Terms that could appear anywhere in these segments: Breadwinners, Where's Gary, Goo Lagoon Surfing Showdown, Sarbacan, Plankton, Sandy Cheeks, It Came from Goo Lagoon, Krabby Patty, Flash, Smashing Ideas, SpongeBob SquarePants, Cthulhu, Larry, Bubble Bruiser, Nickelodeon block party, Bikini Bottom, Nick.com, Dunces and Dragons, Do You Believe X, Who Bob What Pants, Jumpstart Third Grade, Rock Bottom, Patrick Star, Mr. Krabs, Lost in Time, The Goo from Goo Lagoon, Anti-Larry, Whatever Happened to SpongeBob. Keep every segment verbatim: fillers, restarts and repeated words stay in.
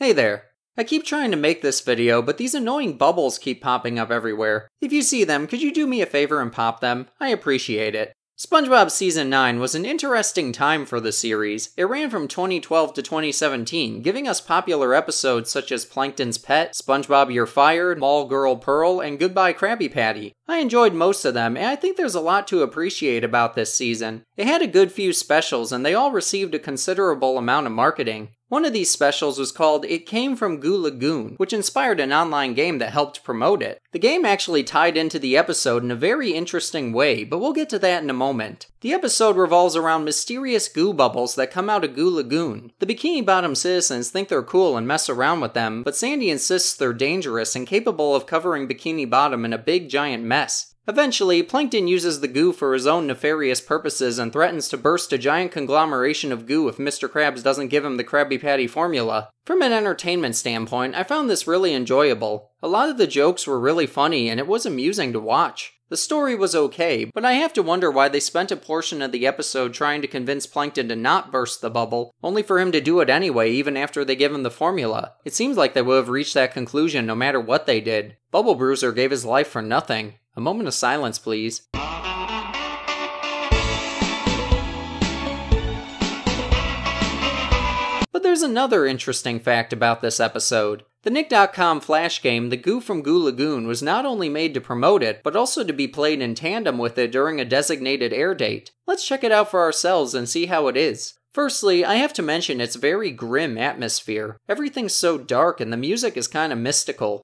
Hey there. I keep trying to make this video, but these annoying bubbles keep popping up everywhere. If you see them, could you do me a favor and pop them? I appreciate it. SpongeBob Season nine was an interesting time for the series. It ran from twenty twelve to twenty seventeen, giving us popular episodes such as Plankton's Pet, SpongeBob You're Fired, Mall Girl Pearl, and Goodbye Krabby Patty. I enjoyed most of them, and I think there's a lot to appreciate about this season. It had a good few specials, and they all received a considerable amount of marketing. One of these specials was called It Came from Goo Lagoon, which inspired an online game that helped promote it. The game actually tied into the episode in a very interesting way, but we'll get to that in a moment. The episode revolves around mysterious goo bubbles that come out of Goo Lagoon. The Bikini Bottom citizens think they're cool and mess around with them, but Sandy insists they're dangerous and capable of covering Bikini Bottom in a big giant mess. Eventually, Plankton uses the goo for his own nefarious purposes and threatens to burst a giant conglomeration of goo if Mister Krabs doesn't give him the Krabby Patty formula. From an entertainment standpoint, I found this really enjoyable. A lot of the jokes were really funny and it was amusing to watch. The story was okay, but I have to wonder why they spent a portion of the episode trying to convince Plankton to not burst the bubble, only for him to do it anyway even after they give him the formula. It seems like they would have reached that conclusion no matter what they did. Bubble Bruiser gave his life for nothing. A moment of silence, please. But there's another interesting fact about this episode. The Nick dot com flash game, The Goo from Goo Lagoon, was not only made to promote it, but also to be played in tandem with it during a designated air date. Let's check it out for ourselves and see how it is. Firstly, I have to mention its very grim atmosphere. Everything's so dark and the music is kind of mystical.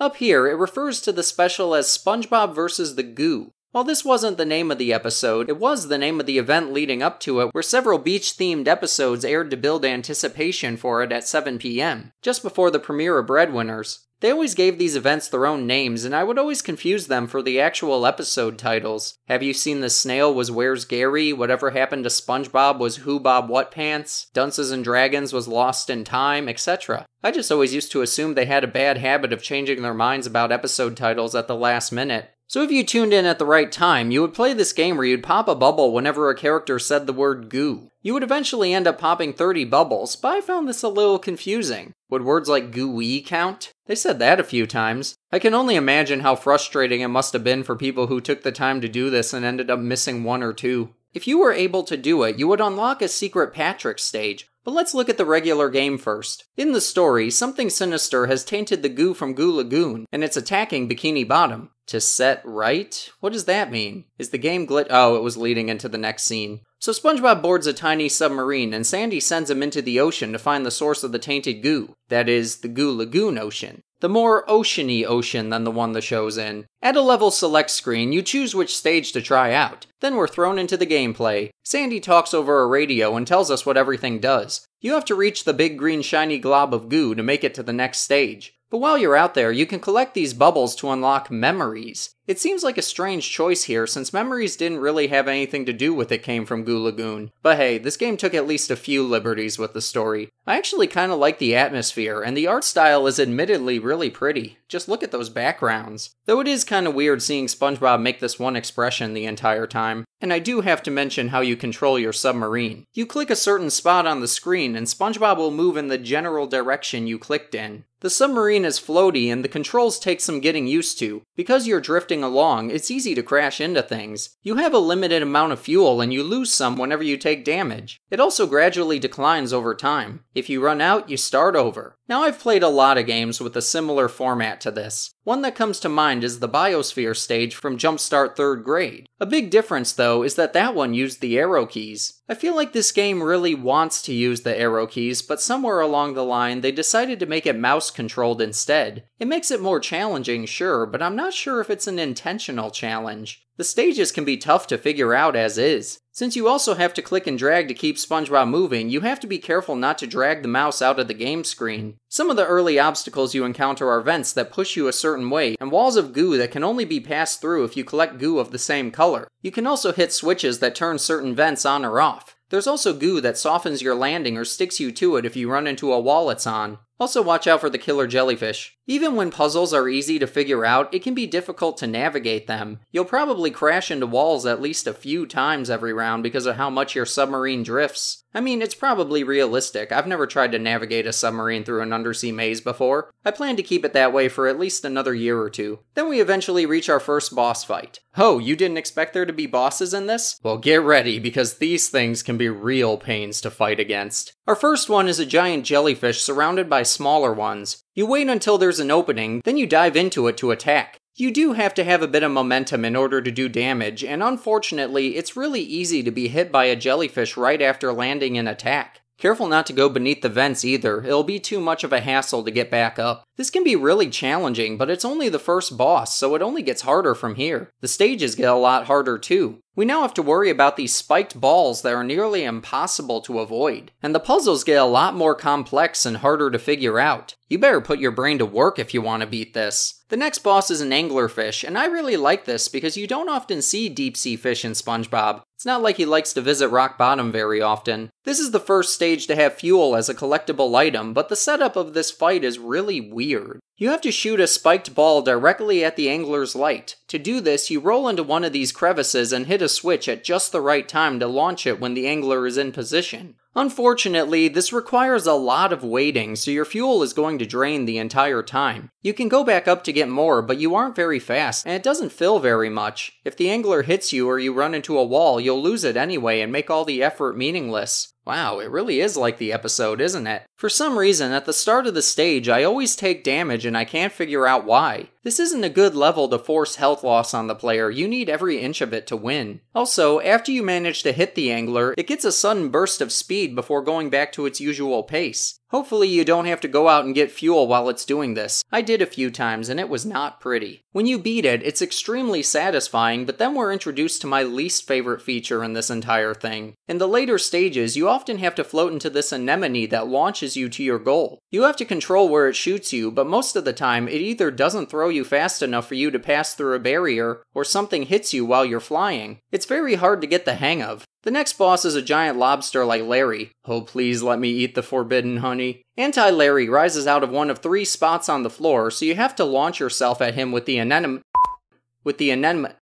Up here, it refers to the special as SpongeBob versus the Goo. While this wasn't the name of the episode, it was the name of the event leading up to it, where several beach-themed episodes aired to build anticipation for it at seven p m, just before the premiere of Breadwinners. They always gave these events their own names, and I would always confuse them for the actual episode titles. Have You Seen the Snail was Where's Gary, Whatever Happened to SpongeBob was Who Bob What Pants, Dunces and Dragons was Lost in Time, et cetera. I just always used to assume they had a bad habit of changing their minds about episode titles at the last minute. So if you tuned in at the right time, you would play this game where you'd pop a bubble whenever a character said the word goo. You would eventually end up popping thirty bubbles, but I found this a little confusing. Would words like gooey count? They said that a few times. I can only imagine how frustrating it must have been for people who took the time to do this and ended up missing one or two. If you were able to do it, you would unlock a secret Patrick stage. But let's look at the regular game first. In the story, something sinister has tainted the goo from Goo Lagoon, and it's attacking Bikini Bottom. To set right? What does that mean? Is the game glitch? Oh, it was leading into the next scene. So SpongeBob boards a tiny submarine, and Sandy sends him into the ocean to find the source of the tainted goo. That is, the Goo Lagoon ocean. The more ocean-y ocean than the one the show's in. At a level select screen, you choose which stage to try out. Then we're thrown into the gameplay. Sandy talks over a radio and tells us what everything does. You have to reach the big green shiny glob of goo to make it to the next stage. But while you're out there, you can collect these bubbles to unlock memories. It seems like a strange choice here, since memories didn't really have anything to do with It Came from Goo Lagoon. But hey, this game took at least a few liberties with the story. I actually kinda like the atmosphere, and the art style is admittedly really pretty. Just look at those backgrounds. Though it is kinda weird seeing SpongeBob make this one expression the entire time. And I do have to mention how you control your submarine. You click a certain spot on the screen, and SpongeBob will move in the general direction you clicked in. The submarine is floaty, and the controls take some getting used to. Because you're drifting along, it's easy to crash into things. You have a limited amount of fuel, and you lose some whenever you take damage. It also gradually declines over time. If you run out, you start over. Now, I've played a lot of games with a similar format to this. One that comes to mind is the Biosphere stage from Jumpstart Third Grade. A big difference, though, is that that one used the arrow keys. I feel like this game really wants to use the arrow keys, but somewhere along the line, they decided to make it mouse-controlled instead. It makes it more challenging, sure, but I'm not sure if it's an intentional challenge. The stages can be tough to figure out as is. Since you also have to click and drag to keep SpongeBob moving, you have to be careful not to drag the mouse out of the game screen. Some of the early obstacles you encounter are vents that push you a certain way, and walls of goo that can only be passed through if you collect goo of the same color. You can also hit switches that turn certain vents on or off. There's also goo that softens your landing or sticks you to it if you run into a wall it's on. Also watch out for the killer jellyfish. Even when puzzles are easy to figure out, it can be difficult to navigate them. You'll probably crash into walls at least a few times every round because of how much your submarine drifts. I mean, it's probably realistic. I've never tried to navigate a submarine through an undersea maze before. I plan to keep it that way for at least another year or two. Then we eventually reach our first boss fight. Oh, you didn't expect there to be bosses in this? Well, get ready, because these things can be real pains to fight against. Our first one is a giant jellyfish surrounded by smaller ones. You wait until there's an opening, then you dive into it to attack. You do have to have a bit of momentum in order to do damage, and unfortunately, it's really easy to be hit by a jellyfish right after landing an attack. Careful not to go beneath the vents either, it'll be too much of a hassle to get back up. This can be really challenging, but it's only the first boss, so it only gets harder from here. The stages get a lot harder too. We now have to worry about these spiked balls that are nearly impossible to avoid. And the puzzles get a lot more complex and harder to figure out. You better put your brain to work if you want to beat this. The next boss is an anglerfish, and I really like this because you don't often see deep-sea fish in SpongeBob. It's not like he likes to visit Rock Bottom very often. This is the first stage to have fuel as a collectible item, but the setup of this fight is really weird. You have to shoot a spiked ball directly at the angler's light. To do this, you roll into one of these crevices and hit a switch at just the right time to launch it when the angler is in position. Unfortunately, this requires a lot of waiting, so your fuel is going to drain the entire time. You can go back up to get more, but you aren't very fast, and it doesn't fill very much. If the angler hits you or you run into a wall, you'll lose it anyway and make all the effort meaningless. Wow, it really is like the episode, isn't it? For some reason, at the start of the stage, I always take damage and I can't figure out why. This isn't a good level to force health loss on the player, you need every inch of it to win. Also, after you manage to hit the angler, it gets a sudden burst of speed before going back to its usual pace. Hopefully you don't have to go out and get fuel while it's doing this. I did a few times and it was not pretty. When you beat it, it's extremely satisfying, but then we're introduced to my least favorite feature in this entire thing. In the later stages, you often have to float into this anemone that launches you to your goal. You have to control where it shoots you, but most of the time, it either doesn't throw you fast enough for you to pass through a barrier, or something hits you while you're flying. It's very hard to get the hang of. The next boss is a giant lobster like Larry. Oh, please let me eat the forbidden honey. Anti-Larry rises out of one of three spots on the floor, so you have to launch yourself at him with the anemone. With the anemone.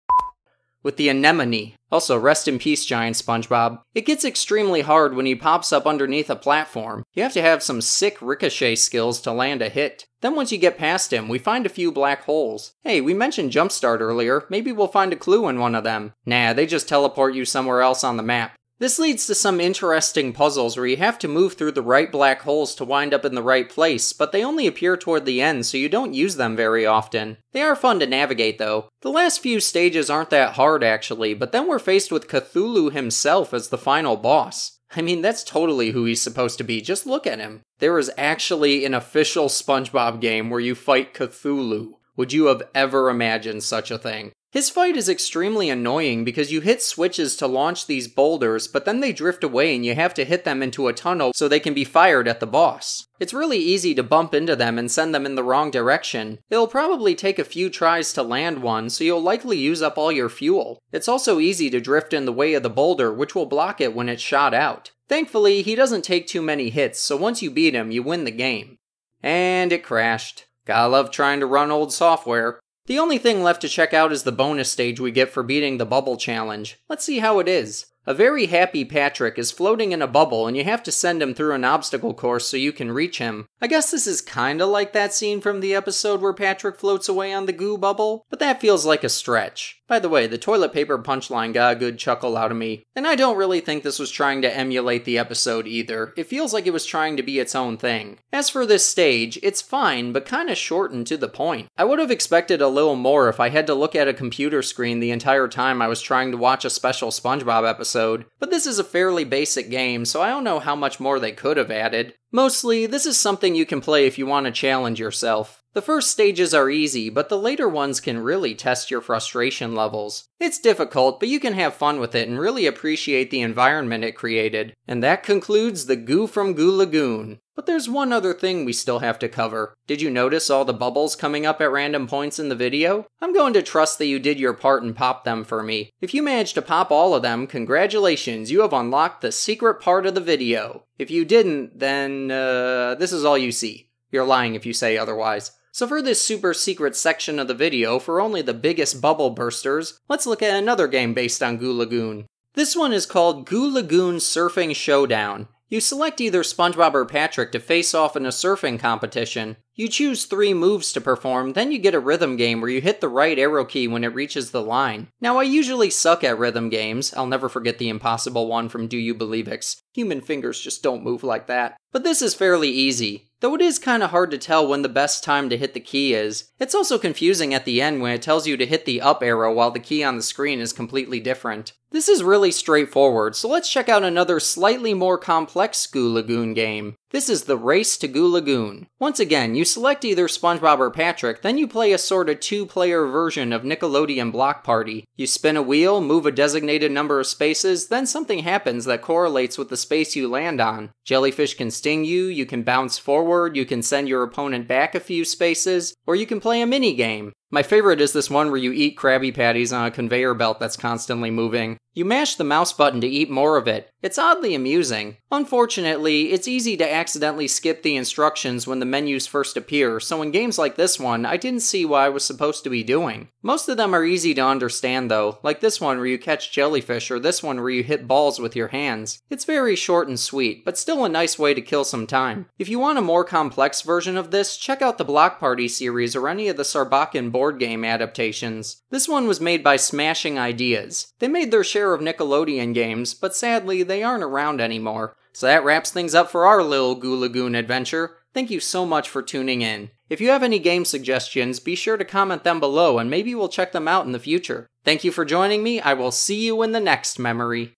With the anemone. Also, rest in peace, giant SpongeBob. It gets extremely hard when he pops up underneath a platform. You have to have some sick ricochet skills to land a hit. Then once you get past him, we find a few black holes. Hey, we mentioned Jumpstart earlier. Maybe we'll find a clue in one of them. Nah, they just teleport you somewhere else on the map. This leads to some interesting puzzles where you have to move through the right black holes to wind up in the right place, but they only appear toward the end, so you don't use them very often. They are fun to navigate, though. The last few stages aren't that hard, actually, but then we're faced with Cthulhu himself as the final boss. I mean, that's totally who he's supposed to be, just look at him. There is actually an official SpongeBob game where you fight Cthulhu. Would you have ever imagined such a thing? His fight is extremely annoying because you hit switches to launch these boulders, but then they drift away and you have to hit them into a tunnel so they can be fired at the boss. It's really easy to bump into them and send them in the wrong direction. It'll probably take a few tries to land one, so you'll likely use up all your fuel. It's also easy to drift in the way of the boulder, which will block it when it's shot out. Thankfully, he doesn't take too many hits, so once you beat him, you win the game. And it crashed. Gotta love trying to run old software. The only thing left to check out is the bonus stage we get for beating the bubble challenge. Let's see how it is. A very happy Patrick is floating in a bubble and you have to send him through an obstacle course so you can reach him. I guess this is kinda like that scene from the episode where Patrick floats away on the goo bubble, but that feels like a stretch. By the way, the toilet paper punchline got a good chuckle out of me. And I don't really think this was trying to emulate the episode either. It feels like it was trying to be its own thing. As for this stage, it's fine, but kinda short and to the point. I would have expected a little more if I had to look at a computer screen the entire time I was trying to watch a special SpongeBob episode. But this is a fairly basic game, so I don't know how much more they could have added. Mostly, this is something you can play if you want to challenge yourself. The first stages are easy, but the later ones can really test your frustration levels. It's difficult, but you can have fun with it and really appreciate the environment it created. And that concludes the Goo from Goo Lagoon. But there's one other thing we still have to cover. Did you notice all the bubbles coming up at random points in the video? I'm going to trust that you did your part and popped them for me. If you managed to pop all of them, congratulations, you have unlocked the secret part of the video. If you didn't, then, uh, this is all you see. You're lying if you say otherwise. So for this super secret section of the video, for only the biggest bubble bursters, let's look at another game based on Goo Lagoon. This one is called Goo Lagoon Surfing Showdown. You select either SpongeBob or Patrick to face off in a surfing competition. You choose three moves to perform, then you get a rhythm game where you hit the right arrow key when it reaches the line. Now I usually suck at rhythm games. I'll never forget the impossible one from Do You Believe X. Human fingers just don't move like that. But this is fairly easy, though it is kinda hard to tell when the best time to hit the key is. It's also confusing at the end when it tells you to hit the up arrow while the key on the screen is completely different. This is really straightforward, so let's check out another slightly more complex Goo Lagoon game. This is the Race to Goo Lagoon. Once again, you select either SpongeBob or Patrick, then you play a sort of two-player version of Nickelodeon Block Party. You spin a wheel, move a designated number of spaces, then something happens that correlates with the space you land on. Jellyfish can sting you, you can bounce forward, you can send your opponent back a few spaces, or you can play a mini-game. My favorite is this one where you eat Krabby Patties on a conveyor belt that's constantly moving. You mash the mouse button to eat more of it. It's oddly amusing. Unfortunately, it's easy to accidentally skip the instructions when the menus first appear, so in games like this one, I didn't see what I was supposed to be doing. Most of them are easy to understand though, like this one where you catch jellyfish or this one where you hit balls with your hands. It's very short and sweet, but still a nice way to kill some time. If you want a more complex version of this, check out the Block Party series or any of the Sarbacan board game adaptations. This one was made by Smashing Ideas. They made their share of Nickelodeon games, but sadly they aren't around anymore. So that wraps things up for our little Goo Lagoon adventure. Thank you so much for tuning in. If you have any game suggestions, be sure to comment them below and maybe we'll check them out in the future. Thank you for joining me. I will see you in the next memory.